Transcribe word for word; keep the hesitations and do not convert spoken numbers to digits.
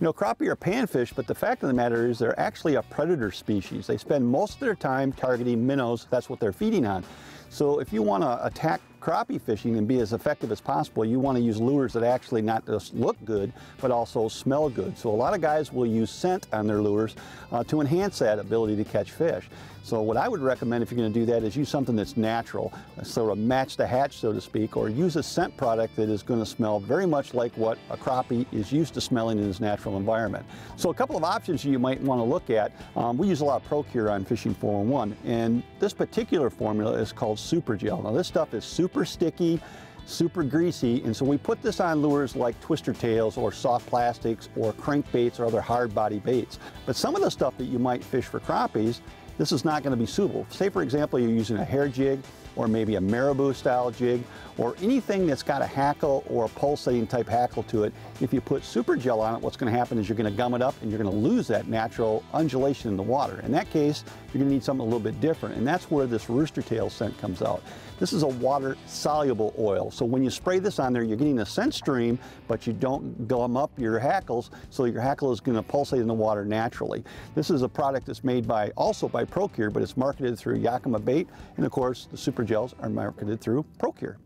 You know, crappie are panfish, but the fact of the matter is they're actually a predator species. They spend most of their time targeting minnows. That's what they're feeding on. So if you want to attack crappie fishing and be as effective as possible, you want to use lures that actually not just look good, but also smell good. So a lot of guys will use scent on their lures uh, to enhance that ability to catch fish. So what I would recommend if you're going to do that is use something that's natural, sort of match the hatch, so to speak, or use a scent product that is going to smell very much like what a crappie is used to smelling in his natural environment. So a couple of options you might want to look at. Um, we use a lot of Pro Cure on Fishing four one one, and this particular formula is called Super Gel. Now this stuff is super sticky, super greasy, and so we put this on lures like twister tails or soft plastics or crankbaits or other hard body baits. But some of the stuff that you might fish for crappies, this is not going to be suitable. Say for example you're using a hair jig or maybe a marabou style jig or anything that's got a hackle or a pulsating type hackle to it. If you put Super Gel on it, what's going to happen is you're going to gum it up and you're going to lose that natural undulation in the water. In that case, you're going to need something a little bit different, and that's where this Rooster Tail scent comes out. This is a water soluble oil, so when you spray this on there, you're getting a scent stream, but you don't gum up your hackles, so your hackle is going to pulsate in the water naturally. This is a product that's made by also by Pro Cure, but it's marketed through Yakima Bait, and of course the Super Gels are marketed through Pro Cure.